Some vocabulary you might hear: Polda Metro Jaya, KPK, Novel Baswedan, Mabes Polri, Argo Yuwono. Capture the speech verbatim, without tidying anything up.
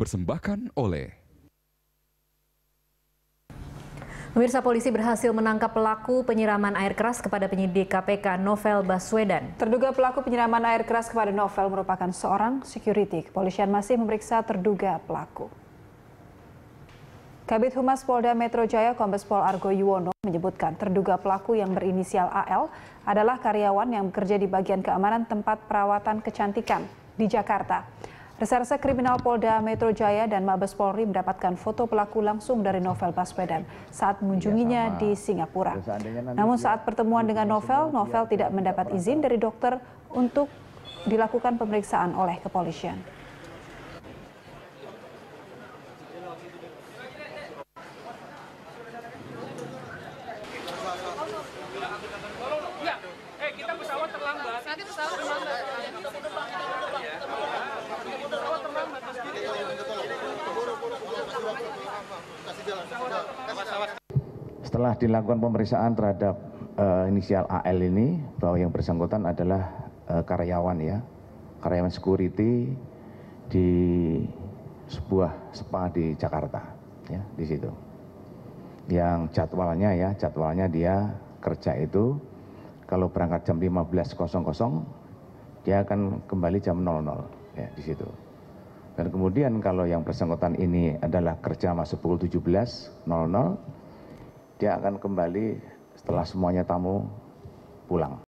dipersembahkan oleh. Pemirsa, polisi berhasil menangkap pelaku penyiraman air keras kepada penyidik K P K Novel Baswedan. Terduga pelaku penyiraman air keras kepada Novel merupakan seorang security. Kepolisian masih memeriksa terduga pelaku. Kabit Humas Polda Metro Jaya Kombes Pol Argo Yuwono menyebutkan terduga pelaku yang berinisial A L adalah karyawan yang bekerja di bagian keamanan tempat perawatan kecantikan di Jakarta. Reserse Kriminal Polda Metro Jaya dan Mabes Polri mendapatkan foto pelaku langsung dari Novel Baswedan saat mengunjunginya di Singapura. Namun saat pertemuan dengan Novel, Novel tidak mendapat izin dari dokter untuk dilakukan pemeriksaan oleh kepolisian. Kita pesawat terlambat. Nanti pesawat terlambat. Setelah dilakukan pemeriksaan terhadap uh, inisial A L ini, bahwa yang bersangkutan adalah uh, karyawan ya, karyawan security di sebuah spa di Jakarta, ya di situ. Yang jadwalnya ya, jadwalnya dia kerja itu kalau berangkat jam lima belas, dia akan kembali jam nol nol ya di situ. Dan kemudian kalau yang bersangkutan ini adalah kerja masuk pukul tujuh belas, dia akan kembali setelah semuanya tamu pulang.